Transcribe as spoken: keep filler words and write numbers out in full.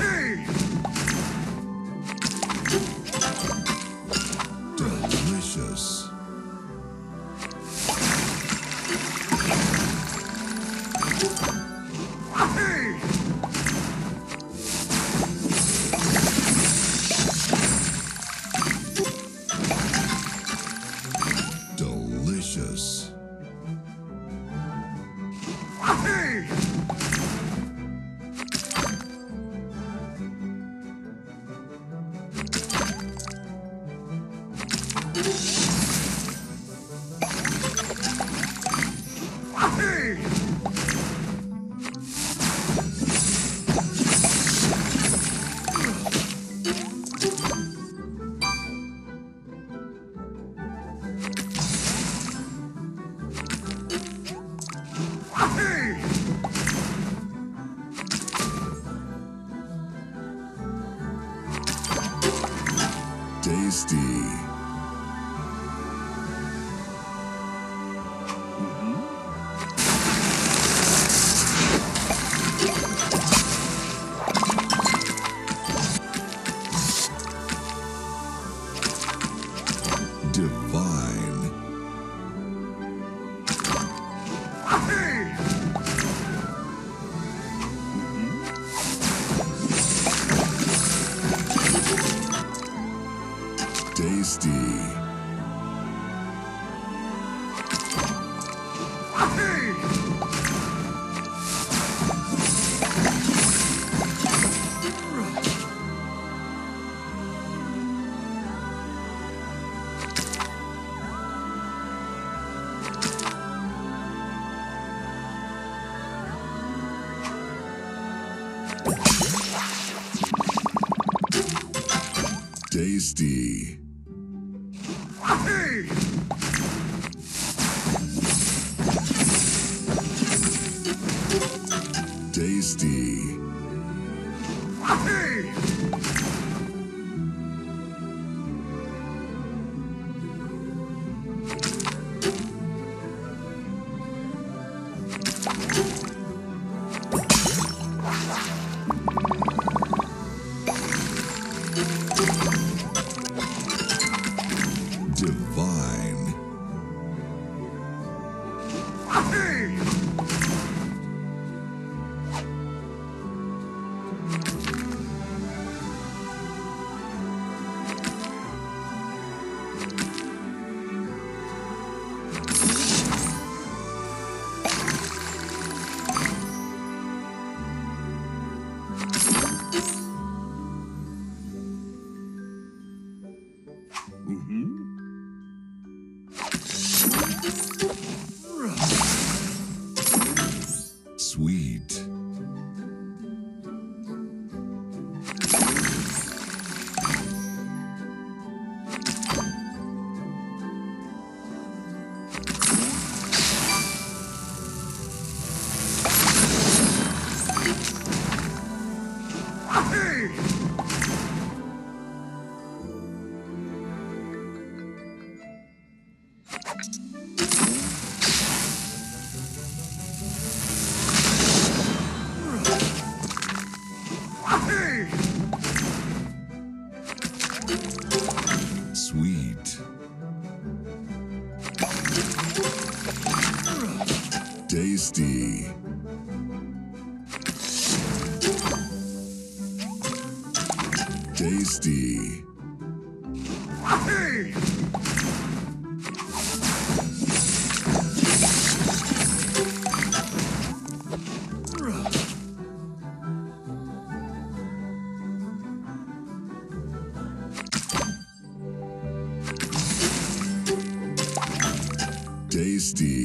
Tasty. Tasty. Tasty. Tasty. Divine. Sweet. Sweet. Tasty. Tasty. Tasty.